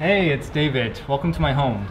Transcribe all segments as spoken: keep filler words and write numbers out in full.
Hey, it's David. Welcome to my home.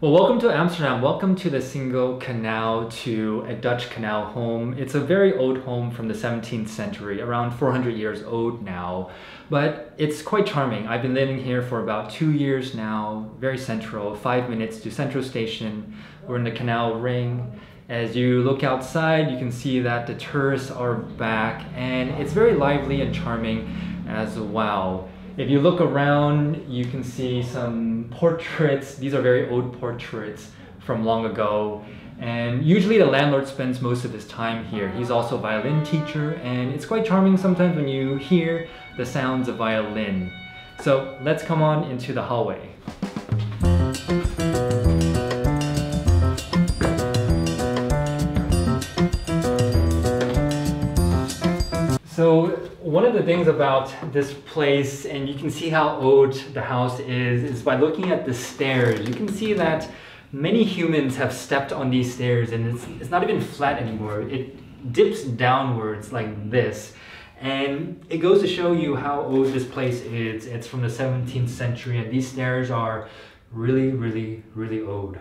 Well, welcome to Amsterdam. Welcome to the Singel canal, to a Dutch canal home. It's a very old home from the seventeenth century, around four hundred years old now, but it's quite charming. I've been living here for about two years now, very central, five minutes to Central Station. We're in the canal ring. As you look outside, you can see that the tourists are back, and it's very lively and charming as well. If you look around, you can see some portraits. These are very old portraits from long ago. And usually the landlord spends most of his time here. He's also a violin teacher, and it's quite charming sometimes when you hear the sounds of violin. So let's come on into the hallway. So one of the things about this place, and you can see how old the house is, is by looking at the stairs. You can see that many humans have stepped on these stairs, and it's, it's not even flat anymore. It dips downwards like this. And it goes to show you how old this place is. It's from the seventeenth century, and these stairs are really, really, really old.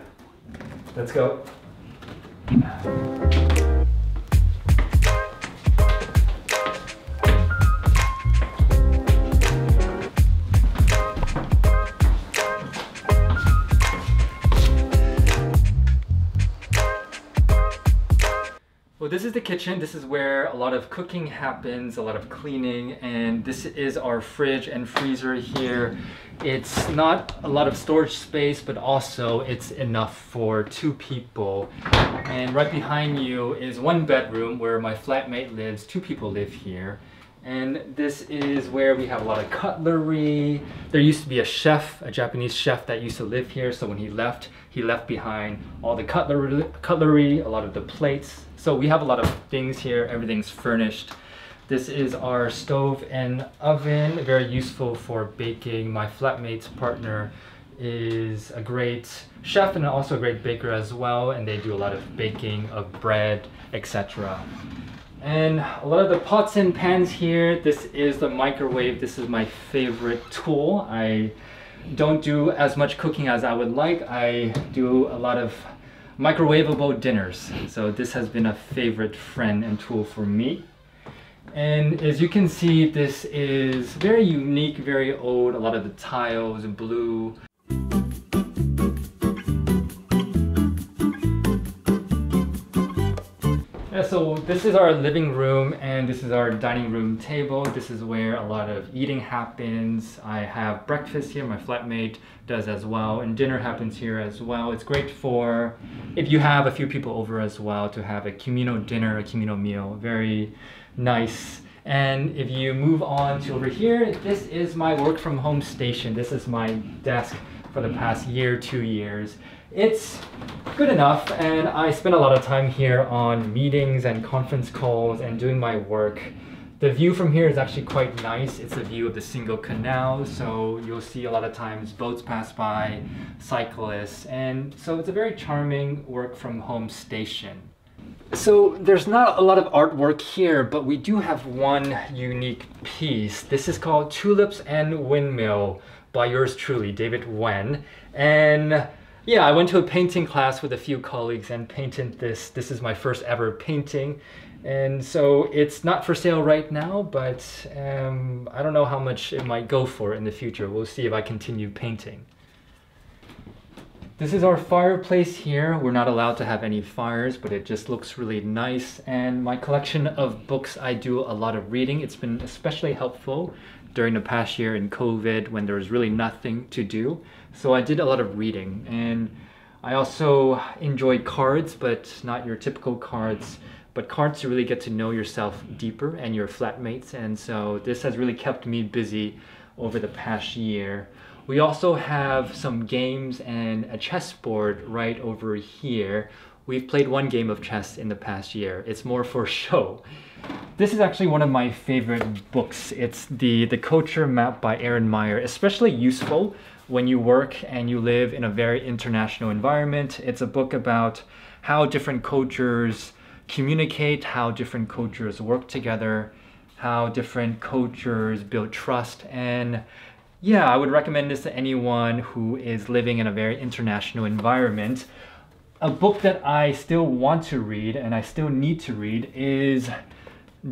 Let's go. Well, this is the kitchen. This is where a lot of cooking happens, a lot of cleaning, and this is our fridge and freezer here. It's not a lot of storage space, but also it's enough for two people. And right behind you is one bedroom where my flatmate lives. Two people live here. And this is where we have a lot of cutlery. There used to be a chef, a Japanese chef that used to live here. So when he left, he left behind all the cutlery, cutlery, a lot of the plates. So we have a lot of things here. Everything's furnished. This is our stove and oven, very useful for baking. My flatmate's partner is a great chef and also a great baker as well. And they do a lot of baking of bread, et cetera. And a lot of the pots and pans here. This is the microwave. This is my favorite tool. I don't do as much cooking as I would like. I do a lot of microwavable dinners. So this has been a favorite friend and tool for me. And as you can see, this is very unique, very old. A lot of the tiles are blue. So this is our living room, and this is our dining room table. This is where a lot of eating happens. I have breakfast here, my flatmate does as well, and dinner happens here as well. It's great for if you have a few people over as well to have a communal dinner, a communal meal. Very nice. And if you move on to over here, this is my work from home station. This is my desk for the past year, two years. It's good enough, and I spend a lot of time here on meetings and conference calls and doing my work. The view from here is actually quite nice. It's a view of the Singel canal, so you'll see a lot of times boats pass by, cyclists, and so it's a very charming work from home station. So there's not a lot of artwork here, but we do have one unique piece. This is called Tulips and Windmill by yours truly, David Wen. And yeah, I went to a painting class with a few colleagues and painted this. This is my first ever painting. And so it's not for sale right now, but um, I don't know how much it might go for in the future. We'll see if I continue painting. This is our fireplace here. We're not allowed to have any fires, but it just looks really nice. And my collection of books, I do a lot of reading. It's been especially helpful during the past year in COVID when there was really nothing to do. So I did a lot of reading, and I also enjoyed cards, but not your typical cards, but cards to really get to know yourself deeper and your flatmates. And so this has really kept me busy over the past year. We also have some games and a chessboard right over here We've played one game of chess in the past year. It's more for show. This is actually one of my favorite books. It's the, the Culture Map by Erin Meyer. Especially useful when you work and you live in a very international environment. It's a book about how different cultures communicate, how different cultures work together, how different cultures build trust, and yeah, I would recommend this to anyone who is living in a very international environment. A book that I still want to read and I still need to read is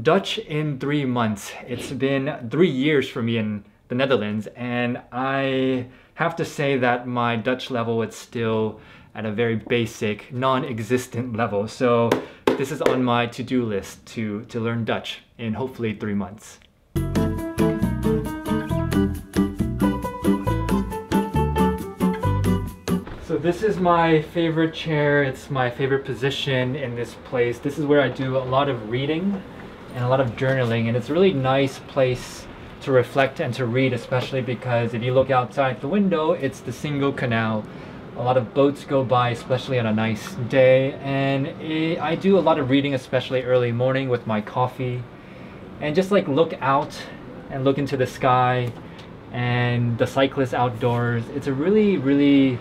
Dutch in three months. It's been three years for me in the Netherlands, and I have to say that my Dutch level is still at a very basic, non-existent level. So this is on my to-do list to, to learn Dutch in hopefully three months. So this is my favorite chair. It's my favorite position in this place. This is where I do a lot of reading and a lot of journaling, and it's a really nice place to reflect and to read, especially because if you look outside the window, it's the Singel canal. A lot of boats go by, especially on a nice day, and it, I do a lot of reading, especially early morning with my coffee, and just like look out and look into the sky and the cyclists outdoors. It's a really, really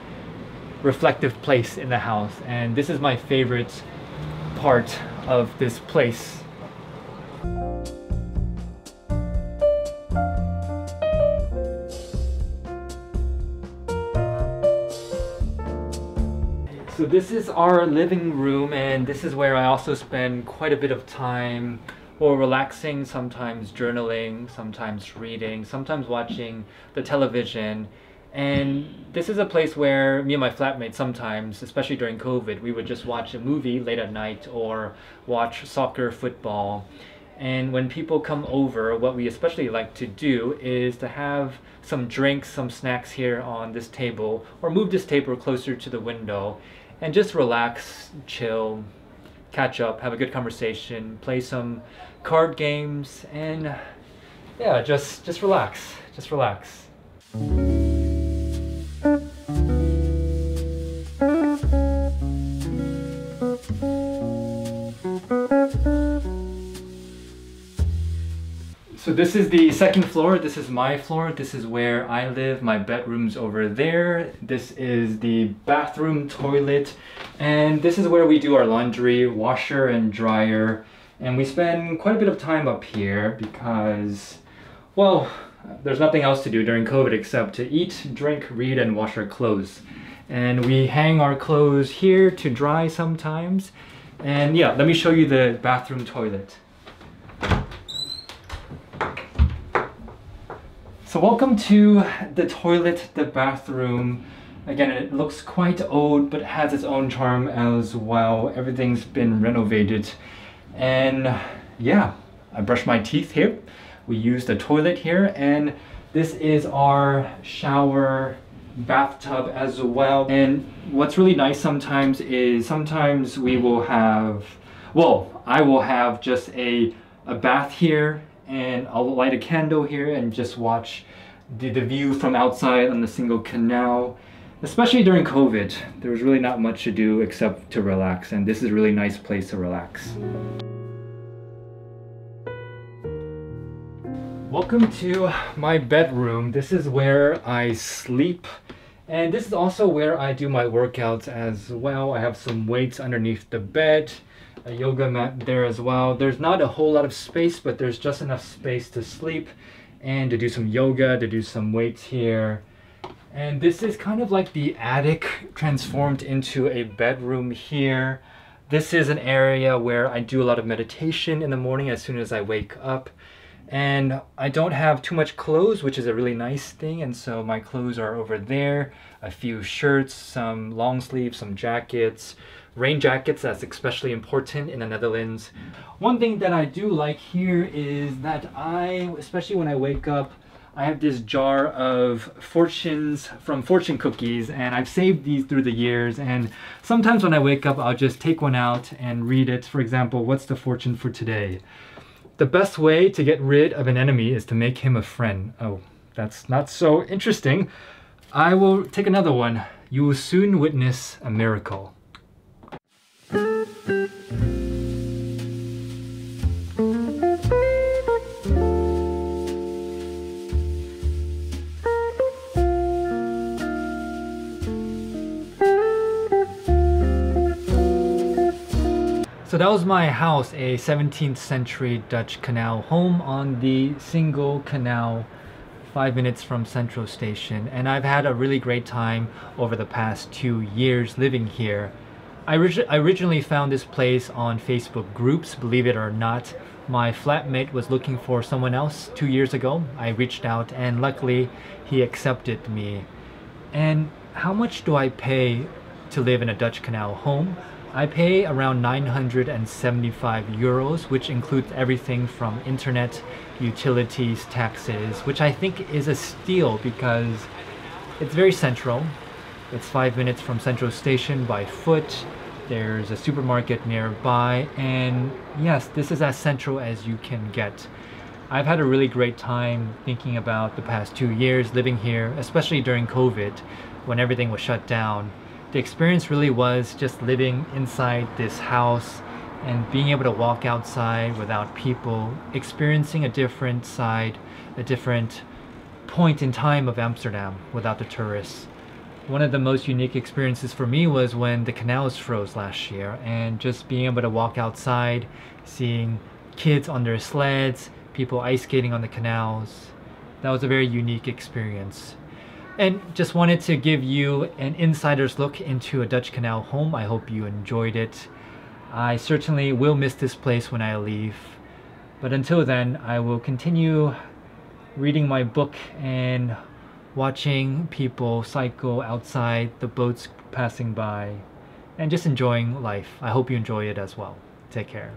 reflective place in the house, and this is my favorite part of this place. So this is our living room, and this is where I also spend quite a bit of time or relaxing, sometimes journaling, sometimes reading, sometimes watching the television. And this is a place where me and my flatmates sometimes, especially during COVID, we would just watch a movie late at night or watch soccer, football. And when people come over, what we especially like to do is to have some drinks, some snacks here on this table, or move this table closer to the window and just relax, chill, catch up, have a good conversation, play some card games, and yeah, just, just relax, just relax. So this is the second floor. This is my floor. This is where I live. My bedroom's over there. This is the bathroom, toilet, and this is where we do our laundry, washer and dryer. And we spend quite a bit of time up here because, well, there's nothing else to do during COVID except to eat, drink, read, and wash our clothes. And we hang our clothes here to dry sometimes. And yeah, let me show you the bathroom toilet. So welcome to the toilet, the bathroom. Again, it looks quite old, but it has its own charm as well. Everything's been renovated. And yeah, I brush my teeth here. We use the toilet here, and this is our shower, bathtub as well. And what's really nice sometimes is sometimes we will have, well, I will have just a, a bath here, and I'll light a candle here and just watch the, the view from outside on the Singel canal. Especially during COVID, there was really not much to do except to relax, and this is a really nice place to relax. Welcome to my bedroom. This is where I sleep, and this is also where I do my workouts as well. I have some weights underneath the bed, a yoga mat there as well. There's not a whole lot of space, but there's just enough space to sleep and to do some yoga, to do some weights here. And this is kind of like the attic transformed into a bedroom here. This is an area where I do a lot of meditation in the morning as soon as I wake up. And I don't have too much clothes, which is a really nice thing, and so my clothes are over there. A few shirts, some long sleeves, some jackets, rain jackets, that's especially important in the Netherlands. One thing that I do like here is that I, especially when I wake up, I have this jar of fortunes from fortune cookies, and I've saved these through the years, and sometimes when I wake up, I'll just take one out and read it. For example, what's the fortune for today? The best way to get rid of an enemy is to make him a friend. Oh, that's not so interesting. I will take another one. You will soon witness a miracle. that was my house, a seventeenth century Dutch canal home on the Singel canal, five minutes from Central Station, and I've had a really great time over the past two years living here. I, orig I originally found this place on Facebook groups, believe it or not. My flatmate was looking for someone else two years ago. I reached out and luckily he accepted me. And how much do I pay to live in a Dutch canal home? I pay around nine hundred seventy-five euros, which includes everything from internet, utilities, taxes, which I think is a steal because it's very central. It's five minutes from Central Station by foot. There's a supermarket nearby, and yes, this is as central as you can get. I've had a really great time thinking about the past two years living here, especially during COVID when everything was shut down. The experience really was just living inside this house and being able to walk outside without people, experiencing a different side, a different point in time of Amsterdam without the tourists. One of the most unique experiences for me was when the canals froze last year, and just being able to walk outside, seeing kids on their sleds, people ice skating on the canals. That was a very unique experience. And just wanted to give you an insider's look into a Dutch canal home. I hope you enjoyed it. I certainly will miss this place when I leave. But until then, I will continue reading my book and watching people cycle outside, the boats passing by, and just enjoying life. I hope you enjoy it as well. Take care.